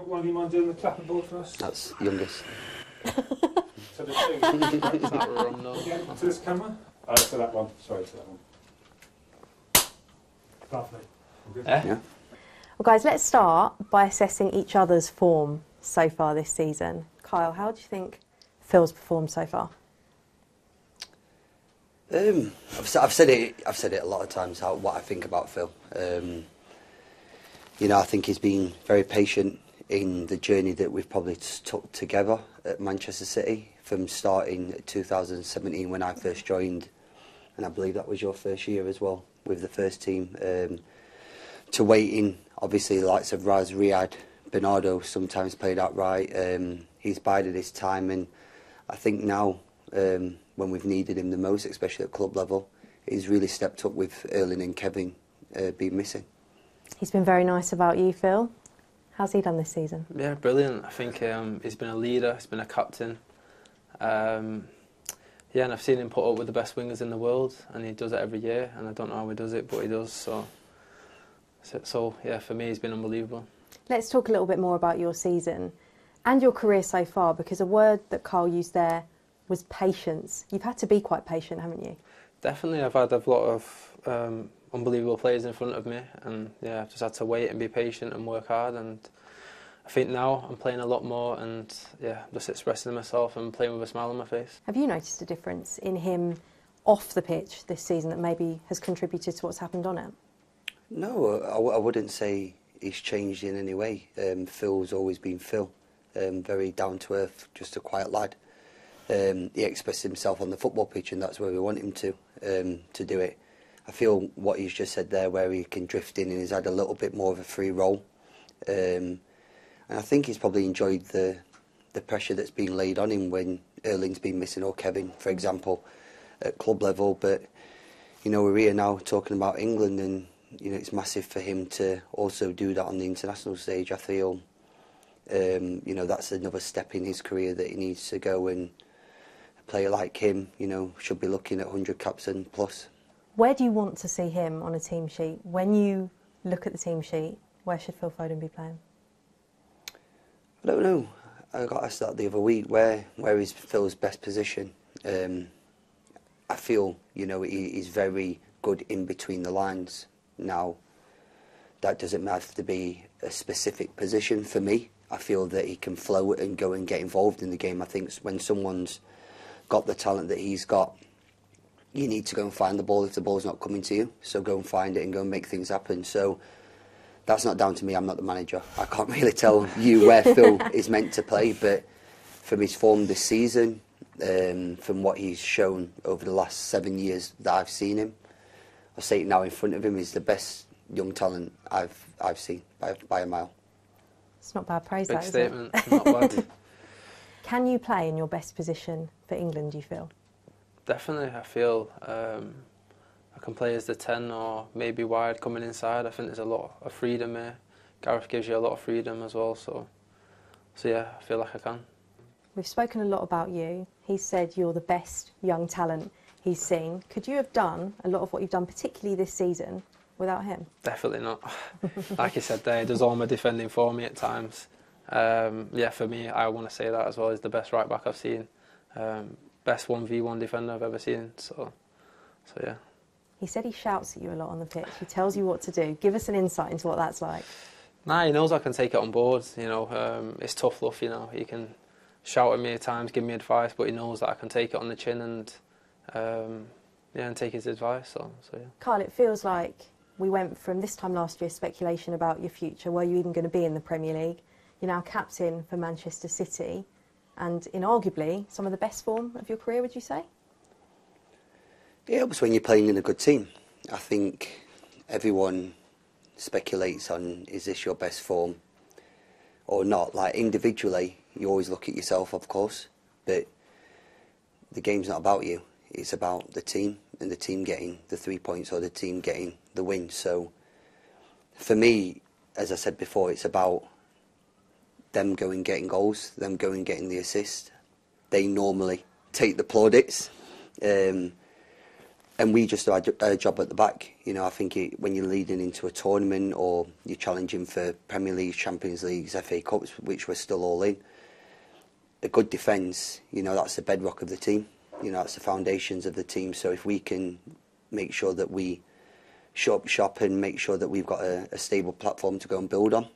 One of you mind doing the clapper ball for us? That's youngest. To this thing. Again, to this camera? Oh, to that one. Sorry, to that one. Lovely. Yeah. Well, guys, let's start by assessing each other's form so far this season. Kyle, how do you think Phil's performed so far? I've said it a lot of times. What I think about Phil. You know, I think he's been very patient in the journey that we've probably took together at Manchester City, from starting 2017 when I first joined, and I believe that was your first year as well with the first team. To waiting, obviously, the likes of Riyad, Bernardo sometimes played outright. He's bided his time, and I think now, when we've needed him the most, especially at club level, he's really stepped up with Erling and Kevin being missing. He's been very nice about you, Phil. How's he done this season? Yeah, brilliant. I think he's been a leader, he's been a captain. Yeah, and I've seen him put up with the best wingers in the world, and he does it every year, and I don't know how he does it, but he does. So yeah, for me, he's been unbelievable. Let's talk a little bit more about your season and your career so far, because a word that Kyle used there was patience. You've had to be quite patient, haven't you? Definitely. I've had a lot of unbelievable players in front of me, and yeah, I've just had to wait and be patient and work hard. And I think now I'm playing a lot more, and yeah, just expressing myself and playing with a smile on my face. Have you noticed a difference in him off the pitch this season that maybe has contributed to what's happened on it? No, I wouldn't say he's changed in any way. Phil's always been Phil, very down to earth, just a quiet lad. He expressed himself on the football pitch, and that's where we want him to do it. I feel what he's just said there, where he can drift in, and he's had a little bit more of a free role. And I think he's probably enjoyed the pressure that's been laid on him when Erling's been missing, or Kevin, for example, at club level. But, you know, we're here now talking about England, and, you know, it's massive for him to also do that on the international stage. I feel, you know, that's another step in his career that he needs to go, and a player like him, you know, should be looking at 100 caps and plus. Where do you want to see him on a team sheet? When you look at the team sheet, where should Phil Foden be playing? I don't know. I got asked that the other week. Where is Phil's best position? I feel, you know, he's very good in between the lines. Now, that doesn't have to be a specific position for me. I feel that he can flow and go and get involved in the game. I think when someone's got the talent that he's got, you need to go and find the ball if the ball's not coming to you. So go and find it and go and make things happen. So that's not down to me. I'm not the manager. I can't really tell you where Phil is meant to play. But from his form this season, from what he's shown over the last 7 years that I've seen him, I'll say it now in front of him, he's the best young talent I've seen by a mile. It's not bad praise, that, is it? Big statement. Not bad. Can you play in your best position for England, do you feel? Definitely, I feel I can play as the 10 or maybe wide coming inside. I think there's a lot of freedom here. Gareth gives you a lot of freedom as well, so yeah, I feel like I can. We've spoken a lot about you. He said you're the best young talent he's seen. Could you have done a lot of what you've done, particularly this season, without him? Definitely not. Like you said there, he does all my defending for me at times. Yeah, for me, I want to say that as well. He's the best right-back I've seen. Best 1v1 defender I've ever seen, so yeah. He said he shouts at you a lot on the pitch, he tells you what to do. Give us an insight into what that's like. Nah, he knows I can take it on board, you know, it's tough love, you know, he can shout at me at times, give me advice, but he knows that I can take it on the chin and, yeah, and take his advice, so yeah. Kyle, it feels like we went from this time last year speculation about your future, were you even going to be in the Premier League? You're now captain for Manchester City, and in arguably some of the best form of your career, would you say? It helps when you're playing in a good team. I think everyone speculates on, is this your best form or not? Like individually, you always look at yourself, of course, but the game's not about you. It's about the team and the team getting the 3 points or the team getting the win. So for me, as I said before, it's about them going getting goals, them going getting the assist. They normally take the plaudits. And we just do our job at the back. You know, I think when you're leading into a tournament or you're challenging for Premier League, Champions Leagues, FA Cups, which we're still all in, a good defence, you know, that's the bedrock of the team. You know, that's the foundations of the team. So if we can make sure that we shut up shop and make sure that we've got a stable platform to go and build on,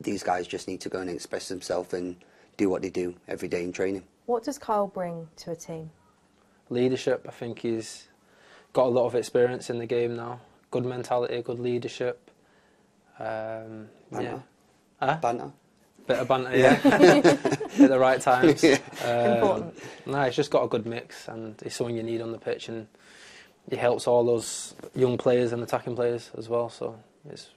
these guys just need to go and express themselves and do what they do every day in training. What does Kyle bring to a team? Leadership. I think he's got a lot of experience in the game now. Good mentality, good leadership. Banter. Yeah. Huh? Banter. Bit of banter, yeah. At the right times. Yeah. No, he's just got a good mix and he's someone you need on the pitch, and he helps all those young players and attacking players as well, so it's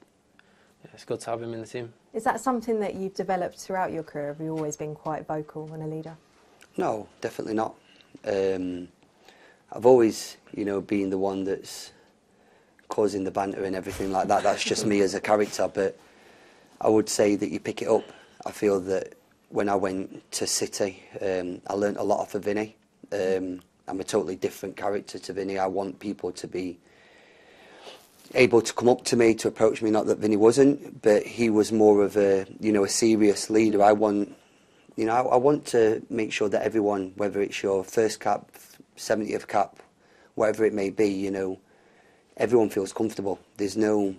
good to have him in the team. Is that something that you've developed throughout your career? Have you always been quite vocal and a leader? No, definitely not. I've always, you know, been the one that's causing the banter and everything like that. That's just me as a character, but I would say that you pick it up. I feel that when I went to City, I learnt a lot off of Vinny. I'm a totally different character to Vinny. I want people to be able to come up to me, to approach me, not that Vinny wasn't, but he was more of a, you know, a serious leader. I want to make sure that everyone, whether it's your first cap, 70th cap, whatever it may be, you know, everyone feels comfortable. There's no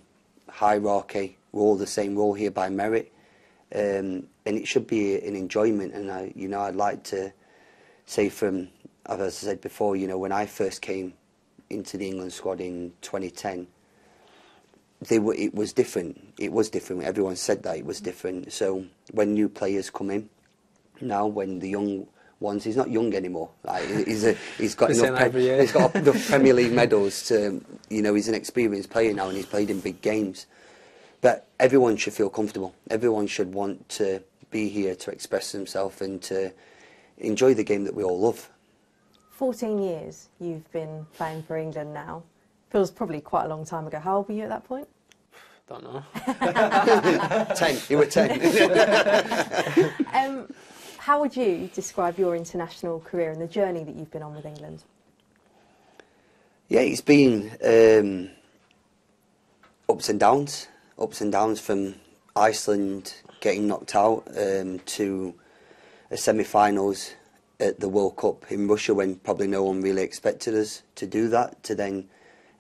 hierarchy. We're all the same. We're all here by merit. And it should be an enjoyment. And, I'd like to say from, as I said before, you know, when I first came into the England squad in 2010, it was different. It was different. Everyone said that it was different. So when new players come in, now when the young ones, he's not young anymore. Like, he's got enough Premier League medals to, you know, he's an experienced player now and he's played in big games. But everyone should feel comfortable. Everyone should want to be here to express themselves and to enjoy the game that we all love. 14 years you've been playing for England now. Feels probably quite a long time ago. How old were you at that point? Don't know. 10. You were 10. How would you describe your international career and the journey that you've been on with England? Yeah, it's been ups and downs. Ups and downs from Iceland getting knocked out to a semi-finals at the World Cup in Russia when probably no one really expected us to do that, to then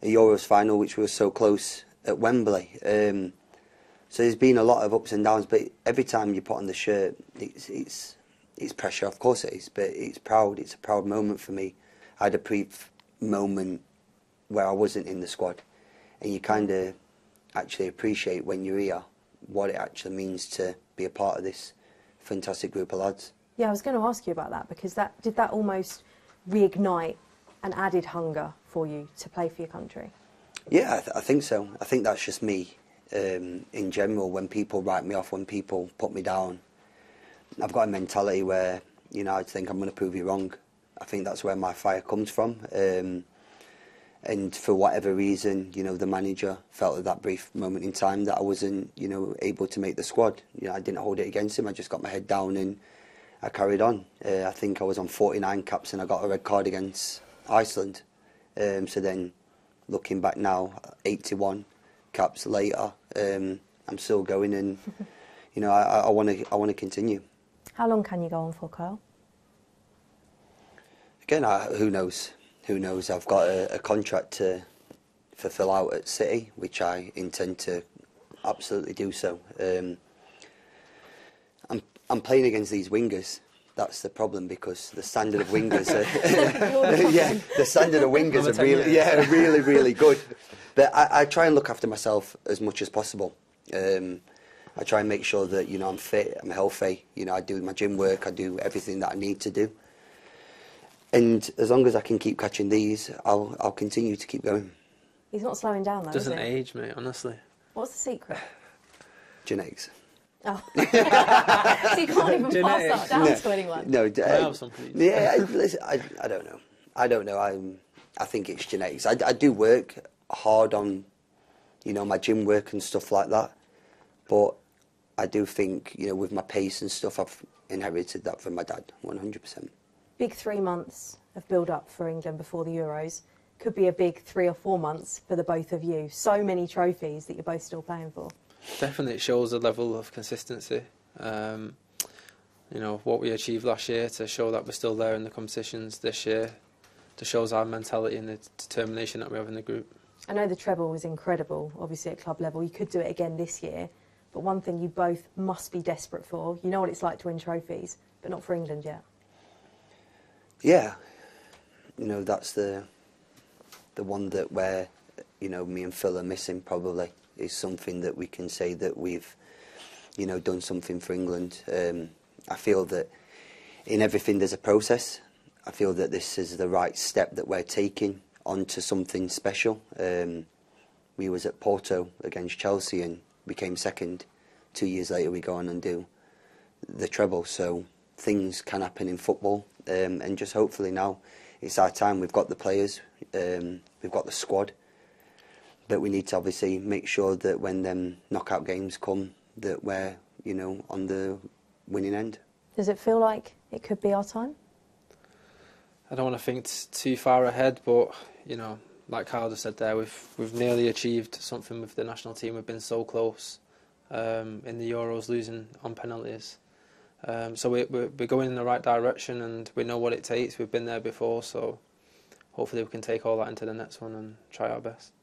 a Euros final which was so close at Wembley. So there's been a lot of ups and downs, but every time you put on the shirt it's pressure, of course it is, but it's proud. It's a proud moment for me. I had a brief moment where I wasn't in the squad and you kind of actually appreciate when you're here what it actually means to be a part of this fantastic group of lads. Yeah, I was going to ask you about that, because did that almost reignite an added hunger for you to play for your country? Yeah, I think so. I think that's just me in general. When people write me off, when people put me down, I've got a mentality where, you know, I think I'm going to prove you wrong. I think that's where my fire comes from. And for whatever reason, you know, the manager felt at that brief moment in time that I wasn't, you know, able to make the squad. You know, I didn't hold it against him. I just got my head down and I carried on. I think I was on 49 caps and I got a red card against Iceland. So then, looking back now, 81 caps later, I'm still going, and you know, I want to continue. How long can you go on for, Kyle? Again, who knows? Who knows? I've got a contract to fulfil out at City, which I intend to absolutely do so. I'm playing against these wingers. That's the problem, because the standard of wingers are yeah, the standard of wingers are really, yeah, really, really good. But I try and look after myself as much as possible. I try and make sure that, you know, I'm fit, I'm healthy. You know, I do my gym work, I do everything that I need to do. And as long as I can keep catching these, I'll continue to keep going. He's not slowing down, though. Doesn't age, mate. Honestly. What's the secret? Genetics. Oh. So you can't even pass that down to anyone. No, I don't know. I don't know. I think it's genetics. I do work hard on, you know, my gym work and stuff like that, but I do think, you know, with my pace and stuff, I've inherited that from my dad, 100%. Big 3 months of build-up for England before the Euros. could be a big 3 or 4 months for the both of you. So many trophies that you're both still playing for. Definitely, it shows a level of consistency. You know, what we achieved last year, to show that we're still there in the competitions this year, to shows our mentality and the determination that we have in the group. I know the treble was incredible, obviously, at club level. You could do it again this year. But one thing you both must be desperate for, you know what it's like to win trophies, but not for England yet. Yeah. You know, that's the one that where, you know, me and Phil are missing probably, is something that we can say that we've, you know, done something for England. I feel that in everything there's a process. I feel that this is the right step that we're taking onto something special. We was at Porto against Chelsea and we came second. 2 years later we go on and do the treble, so things can happen in football, and just hopefully now it's our time. We've got the players, we've got the squad, but we need to obviously make sure that when them knockout games come that we're, you know, on the winning end. Does it feel like it could be our time? I don't want to think too far ahead, but, you know, like Kyle just said there, we've nearly achieved something with the national team. We've been so close in the Euros, losing on penalties. So we're going in the right direction and we know what it takes. We've been there before, so hopefully we can take all that into the next one and try our best.